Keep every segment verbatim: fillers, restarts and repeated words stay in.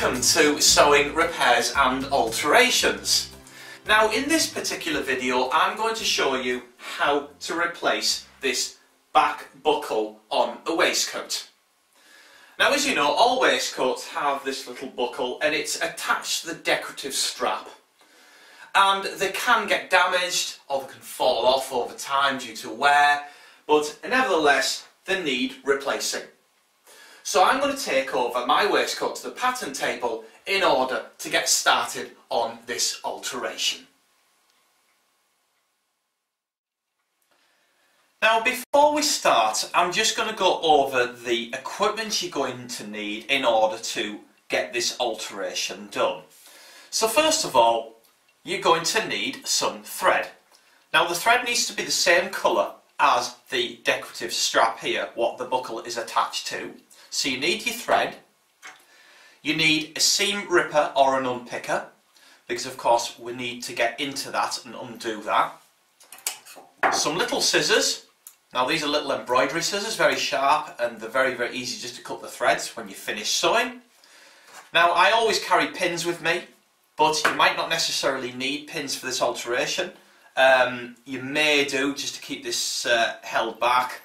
Welcome to Sewing Repairs and Alterations. Now in this particular video I'm going to show you how to replace this back buckle on a waistcoat. Now as you know, all waistcoats have this little buckle and it's attached to the decorative strap, and they can get damaged or they can fall off over time due to wear, but nevertheless they need replacing. So I'm going to take over my waistcoat to the pattern table in order to get started on this alteration. Now before we start, I'm just going to go over the equipment you're going to need in order to get this alteration done. So first of all, you're going to need some thread. Now the thread needs to be the same colour as the decorative strap here, what the buckle is attached to. So you need your thread, you need a seam ripper or an unpicker, because of course we need to get into that and undo that. Some little scissors. Now these are little embroidery scissors, very sharp, and they're very very easy just to cut the threads when you finish sewing. Now I always carry pins with me, but you might not necessarily need pins for this alteration. Um, you may do just to keep this uh, held back,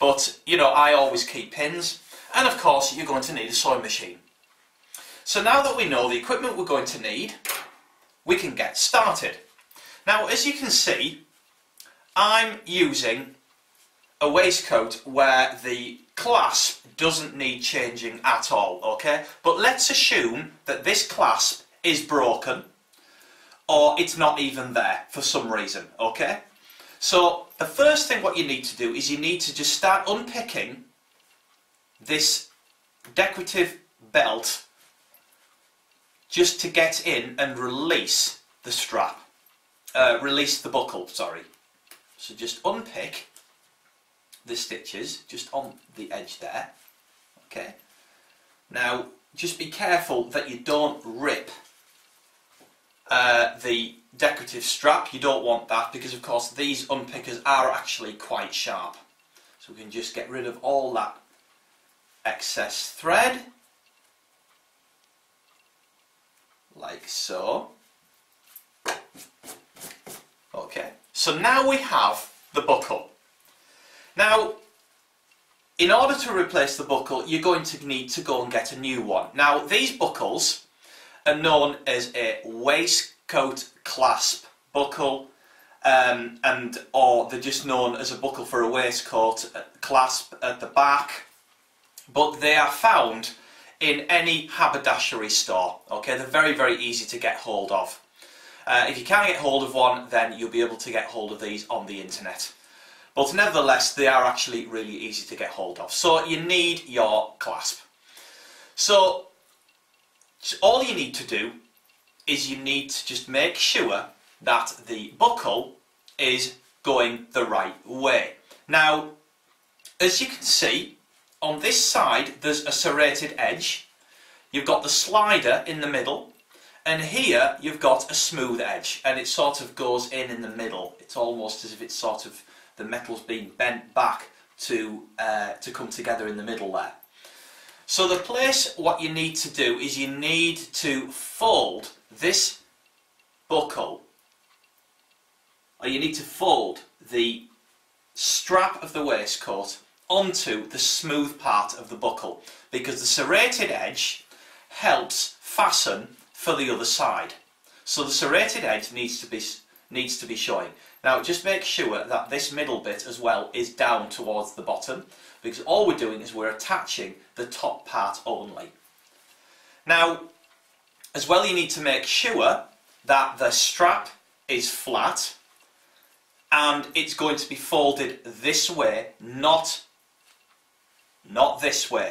but you know, I always keep pins. And of course you're going to need a sewing machine. So now that we know the equipment we're going to need, we can get started. Now as you can see, I'm using a waistcoat where the clasp doesn't need changing at all, okay? But let's assume that this clasp is broken or it's not even there for some reason, okay? So the first thing what you need to do is you need to just start unpicking this decorative belt just to get in and release the strap, uh, release the buckle, sorry. So just unpick the stitches just on the edge there, okay? Now just be careful that you don't rip uh, the decorative strap. You don't want that, because of course these unpickers are actually quite sharp. So we can just get rid of all that excess thread, like so. Okay, so now we have the buckle. Now in order to replace the buckle you're going to need to go and get a new one. Now these buckles are known as a waistcoat clasp buckle, um, and or they're just known as a buckle for a waistcoat clasp at the back. But they are found in any haberdashery store, okay? They're very, very easy to get hold of. Uh, if you can't get hold of one, then you'll be able to get hold of these on the internet. But nevertheless, they are actually really easy to get hold of. So you need your clasp. So all you need to do is you need to just make sure that the buckle is going the right way. Now, as you can see, on this side there's a serrated edge, you've got the slider in the middle, and here you've got a smooth edge, and it sort of goes in in the middle. It's almost as if it's sort of the metal's being bent back to, uh, to come together in the middle there. So the place what you need to do is you need to fold this buckle, or you need to fold the strap of the waistcoat onto the smooth part of the buckle, because the serrated edge helps fasten for the other side. So the serrated edge needs to be needs to be showing. Now just make sure that this middle bit as well is down towards the bottom, because all we're doing is we're attaching the top part only. Now as well you need to make sure that the strap is flat and it's going to be folded this way, not Not this way,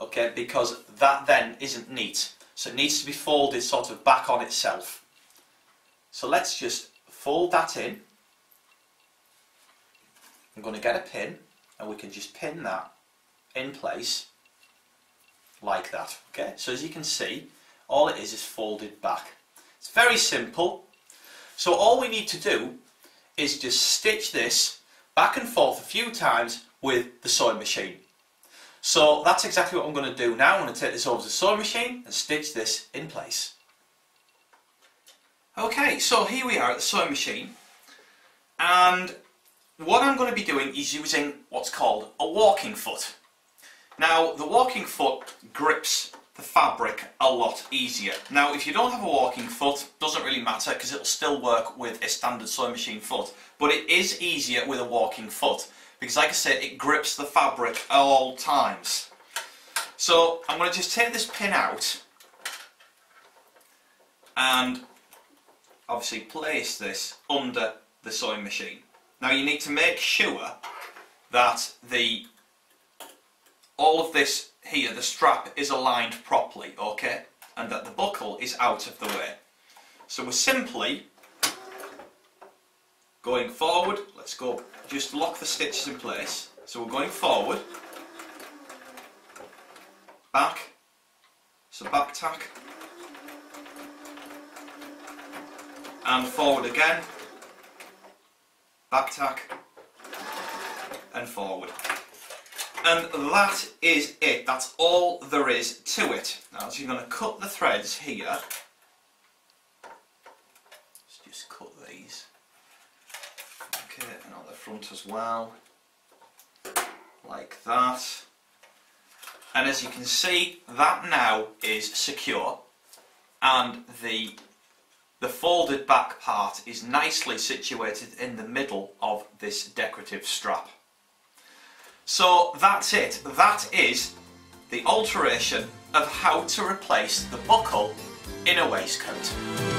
okay, because that then isn't neat. So it needs to be folded sort of back on itself. So let's just fold that in. I'm going to get a pin and we can just pin that in place like that, okay? So as you can see, all it is is folded back. It's very simple. So all we need to do is just stitch this back and forth a few times with the sewing machine. So that's exactly what I'm going to do now. I'm going to take this over to the sewing machine and stitch this in place. Okay, so here we are at the sewing machine, and what I'm going to be doing is using what's called a walking foot. Now, the walking foot grips the fabric a lot easier. Now, if you don't have a walking foot, doesn't really matter, because it'll still work with a standard sewing machine foot, but it is easier with a walking foot because, like I said, it grips the fabric at all times. So I'm going to just take this pin out and obviously place this under the sewing machine. Now, you need to make sure that the all of this here, the strap, is aligned properly, okay, and that the buckle is out of the way. So we're simply going forward. Let's go, just lock the stitches in place. So we're going forward, back, so back tack, and forward again, back tack, and forward. And that is it. That's all there is to it. Now, so you're going to cut the threads here. Let's just cut these. Okay, and on the front as well, like that. And as you can see, that now is secure, and the the folded back part is nicely situated in the middle of this decorative strap. So that's it. That is the alteration of how to replace the buckle in a waistcoat.